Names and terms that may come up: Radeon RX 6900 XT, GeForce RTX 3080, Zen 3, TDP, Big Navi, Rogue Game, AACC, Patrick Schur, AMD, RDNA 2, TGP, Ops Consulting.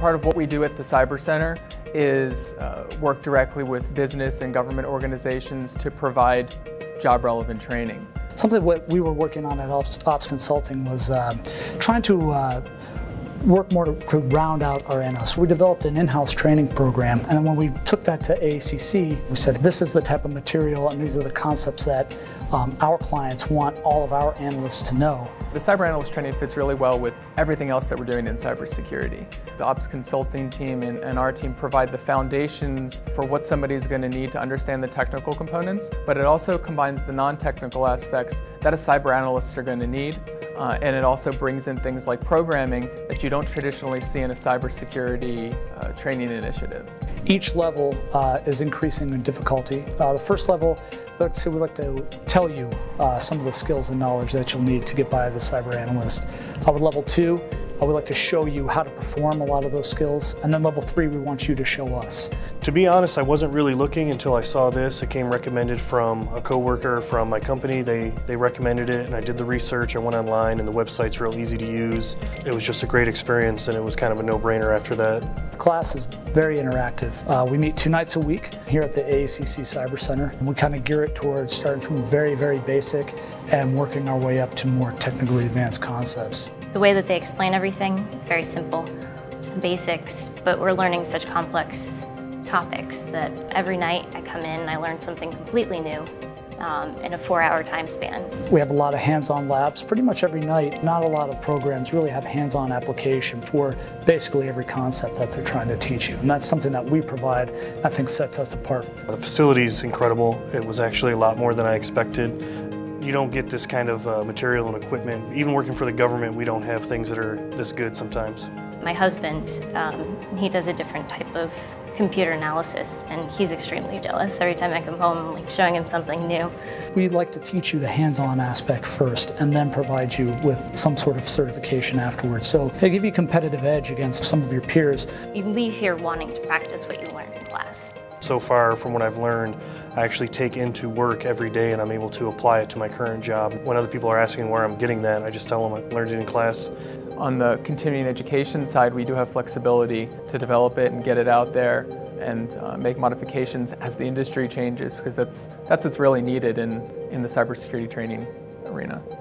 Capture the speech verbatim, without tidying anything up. part of what we do at the Cyber Center is uh, work directly with business and government organizations to provide job-relevant training. Something what we were working on at Ops, Ops Consulting was uh, trying to uh, work more to, to round out our in-house. We developed an in-house training program, and when we took that to A A C C, we said this is the type of material and these are the concepts that um, our clients want all of our analysts to know. The cyber analyst training fits really well with everything else that we're doing in cybersecurity. The Ops Consulting team and, and our team provide the foundations for what somebody's going to need to understand the technical components, but it also combines the non-technical aspects that a cyber analyst are going to need. Uh, and it also brings in things like programming that you don't traditionally see in a cybersecurity uh, training initiative. Each level uh, is increasing in difficulty. Uh, the first level, let's say we like to tell you uh, some of the skills and knowledge that you'll need to get by as a cyber analyst. Uh, with level two, I would like to show you how to perform a lot of those skills. And then level three, we want you to show us. To be honest, I wasn't really looking until I saw this. It came recommended from a coworker from my company. They, they recommended it, and I did the research. I went online, and the website's real easy to use. It was just a great experience, and it was kind of a no-brainer after that. The class is very interactive. Uh, we meet two nights a week here at the A A C C Cyber Center, and we kind of gear it towards starting from very, very basic and working our way up to more technically advanced concepts. The way that they explain everything is very simple. It's the basics, but we're learning such complex topics that every night I come in and I learn something completely new um, in a four-hour time span. We have a lot of hands-on labs pretty much every night. Not a lot of programs really have hands-on application for basically every concept that they're trying to teach you, and that's something that we provide, I think, sets us apart. The facility is incredible. It was actually a lot more than I expected. You don't get this kind of uh, material and equipment. Even working for the government, we don't have things that are this good sometimes. My husband, um, he does a different type of computer analysis, and he's extremely jealous. Every time I come home, I'm like showing him something new. We like to teach you the hands-on aspect first and then provide you with some sort of certification afterwards. So they give you a competitive edge against some of your peers. You leave here wanting to practice what you learned in class. So far, from what I've learned, I actually take into work every day, and I'm able to apply it to my current job. When other people are asking where I'm getting that, I just tell them I learned it in class. On the continuing education side, we do have flexibility to develop it and get it out there and uh, make modifications as the industry changes, because that's, that's what's really needed in, in the cybersecurity training arena.